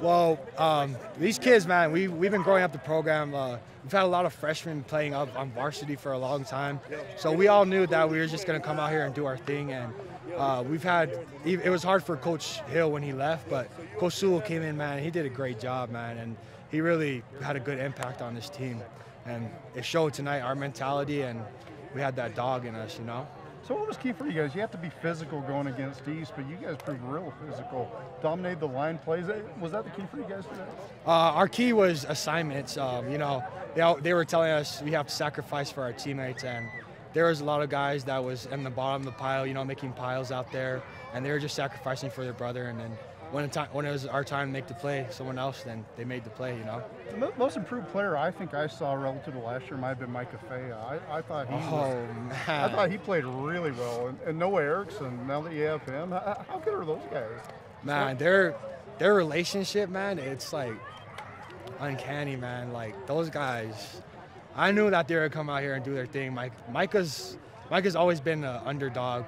Well, these kids, man, we've been growing up the program. We've had a lot of freshmen playing up on varsity for a long time. So we all knew that we were just going to come out here and do our thing. And we've had – it was hard for Coach Hill when he left, but Coach Sewell came in, man. He did a great job, man, and he really had a good impact on this team. And it showed tonight, our mentality, and we had that dog in us, you know. So what was key for you guys? You have to be physical going against East, but you guys proved real physical. Dominated the line plays. Was that the key for you guys today? Our key was assignments. You know, they were telling us we have to sacrifice for our teammates, and there was a lot of guys that was in the bottom of the pile, you know, making piles out there, and they were just sacrificing for their brother. And then when it was our time to make the play, someone else, then they made the play, you know. The most improved player I think I saw relative to last year might have been Micah Fahey. I thought he I thought he played really well. And Noah Erickson, now that you have him, how good are those guys? Man, their relationship, man, it's like uncanny, man. Like those guys, I knew that they would come out here and do their thing. Micah's always been an underdog,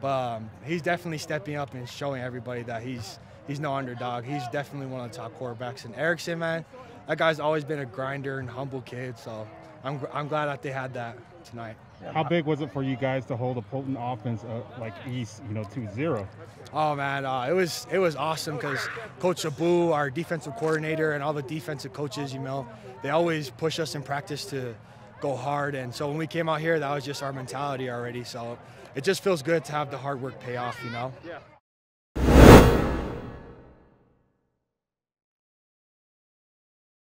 but he's definitely stepping up and showing everybody that he's no underdog. He's definitely one of the top quarterbacks. And Erickson, man, that guy's always been a grinder and humble kid. So I'm glad that they had that tonight. How big was it for you guys to hold a potent offense like East, you know, 2-0? Oh man, it was awesome because Coach Abu, our defensive coordinator, and all the defensive coaches, you know, they always push us in practice to go hard. And so when we came out here, that was just our mentality already. So it just feels good to have the hard work pay off, you know.